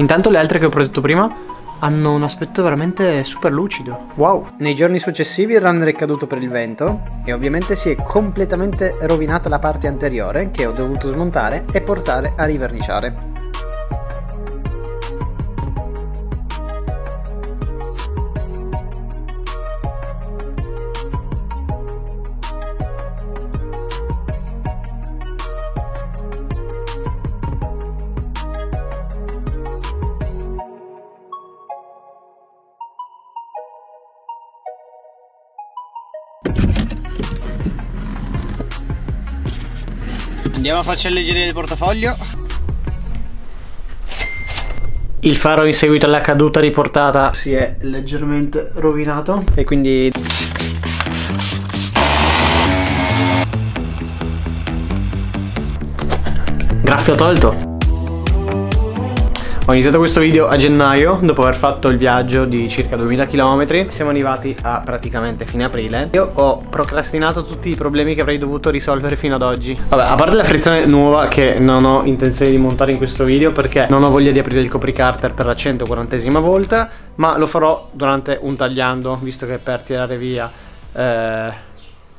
Intanto le altre che ho preso prima hanno un aspetto veramente super lucido. Wow! Nei giorni successivi il runner è caduto per il vento e ovviamente si è completamente rovinata la parte anteriore, che ho dovuto smontare e portare a riverniciare. Andiamo a farci alleggerire il portafoglio. Il faro in seguito alla caduta riportata si è leggermente rovinato e quindi graffio tolto. Ho iniziato questo video a gennaio, dopo aver fatto il viaggio di circa 2000 km, siamo arrivati a praticamente fine aprile. Io ho procrastinato tutti i problemi che avrei dovuto risolvere fino ad oggi. Vabbè, a parte la frizione nuova che non ho intenzione di montare in questo video perché non ho voglia di aprire il copricarter per la 140esima volta, ma lo farò durante un tagliando, visto che per tirare via...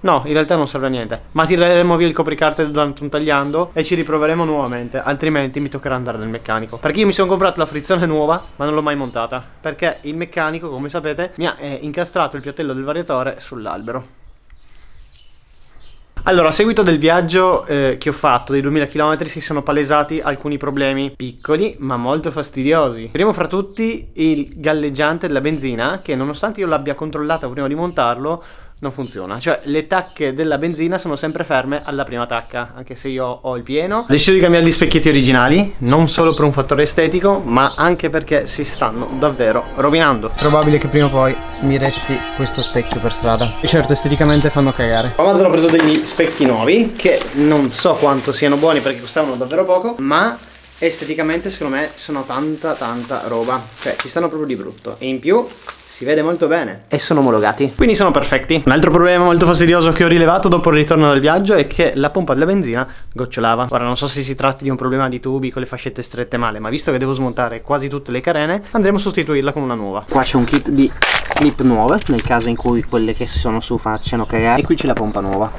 No, in realtà non serve a niente, ma tireremo via il copricarter durante un tagliando e ci riproveremo nuovamente, altrimenti mi toccherà andare dal meccanico. Perché io mi sono comprato la frizione nuova, ma non l'ho mai montata, perché il meccanico, come sapete, mi ha incastrato il piattello del variatore sull'albero. Allora, a seguito del viaggio che ho fatto, dei 2000 km, si sono palesati alcuni problemi piccoli ma molto fastidiosi. Primo fra tutti il galleggiante della benzina, che nonostante io l'abbia controllata prima di montarlo, non funziona. Cioè, le tacche della benzina sono sempre ferme alla prima tacca, anche se io ho il pieno. Ho deciso di cambiare gli specchietti originali, non solo per un fattore estetico, ma anche perché si stanno davvero rovinando. Probabile che prima o poi mi resti questo specchio per strada. E certo, esteticamente fanno cagare. Amazon ho preso degli specchi nuovi, che non so quanto siano buoni perché costavano davvero poco, ma esteticamente secondo me sono tanta roba. Cioè, ci stanno proprio di brutto. E in più... si vede molto bene e sono omologati, quindi sono perfetti. Un altro problema molto fastidioso che ho rilevato dopo il ritorno dal viaggio è che la pompa della benzina gocciolava. Ora non so se si tratti di un problema di tubi con le fascette strette male, ma visto che devo smontare quasi tutte le carene, andremo a sostituirla con una nuova. Qua c'è un kit di clip nuove nel caso in cui quelle che sono su facciano cagare, e qui c'è la pompa nuova.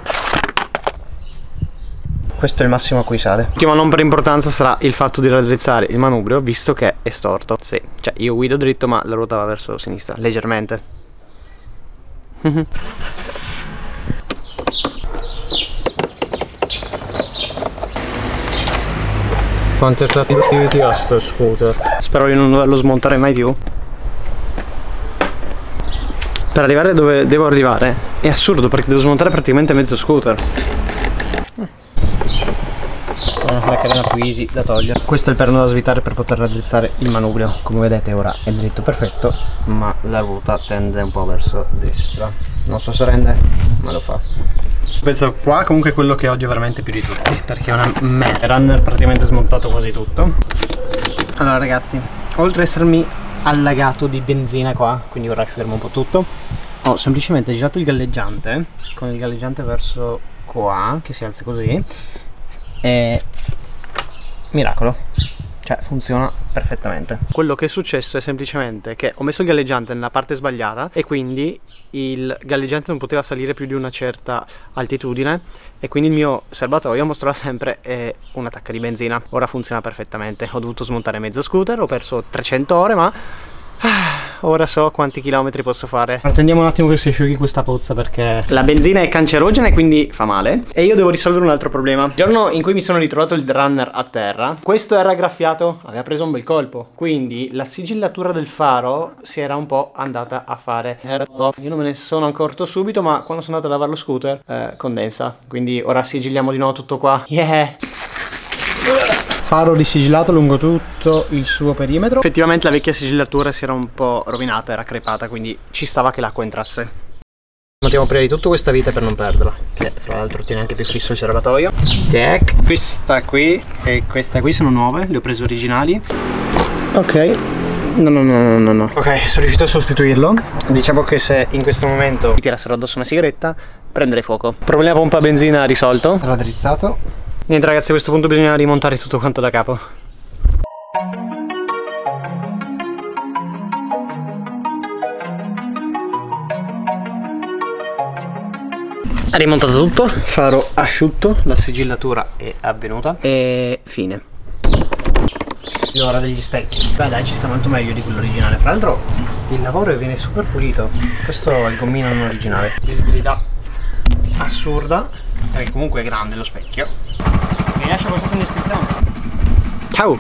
Questo è il massimo a cui sale. L'ultimo non per importanza sarà il fatto di raddrizzare il manubrio, visto che è storto. Sì, cioè io guido dritto ma la ruota va verso sinistra, leggermente. Quanto è trattivo di sto scooter? Spero di non doverlo smontare mai più. Per arrivare dove devo arrivare è assurdo, perché devo smontare praticamente mezzo scooter. La carena più easy da togliere. Questo è il perno da svitare per poter raddrizzare il manubrio. Come vedete ora è dritto perfetto, ma la ruota tende un po' verso destra. Non so se rende, ma lo fa. Questo qua comunque è quello che odio veramente più di tutti, perché è una merda. Runner praticamente smontato quasi tutto. Allora ragazzi, oltre a essermi allagato di benzina qua, quindi ora asciugheremo un po' tutto, ho semplicemente girato il galleggiante, con il galleggiante verso qua, che si alza così. E miracolo, cioè funziona perfettamente. Quello che è successo è semplicemente che ho messo il galleggiante nella parte sbagliata e quindi il galleggiante non poteva salire più di una certa altitudine e quindi il mio serbatoio mostrava sempre una tacca di benzina. Ora funziona perfettamente. Ho dovuto smontare mezzo scooter, ho perso 300 ore, ma ora so quanti chilometri posso fare. Attendiamo un attimo che si asciughi questa pozza, perché la benzina è cancerogena e quindi fa male. E io devo risolvere un altro problema. Il giorno in cui mi sono ritrovato il runner a terra, questo era graffiato, aveva preso un bel colpo, quindi la sigillatura del faro si era un po' andata a fare. Io non me ne sono accorto subito, ma quando sono andato a lavare lo scooter condensa. Quindi ora sigilliamo di nuovo tutto qua. Yeah! Faro risigillato lungo tutto il suo perimetro. Effettivamente la vecchia sigillatura si era un po' rovinata, era crepata, quindi ci stava che l'acqua entrasse. Notiamo prima di tutto questa vite per non perderla, che fra l'altro tiene anche più fisso il serbatoio. Tac. Questa qui e questa qui sono nuove, le ho prese originali. Ok. No. Ok, sono riuscito a sostituirlo. Diciamo che se in questo momento mi tirassero addosso una sigaretta, prenderei fuoco. Problema pompa benzina risolto. Raddrizzato. Niente ragazzi, a questo punto bisogna rimontare tutto quanto da capo. Ha rimontato tutto, faro asciutto, la sigillatura è avvenuta e fine. L'ora degli specchi, beh dai, ci sta molto meglio di quello originale, fra l'altro il lavoro viene super pulito. Questo è il gommino non originale. Visibilità assurda, perché comunque è grande lo specchio. Vi lascio questo in descrizione. Ciao.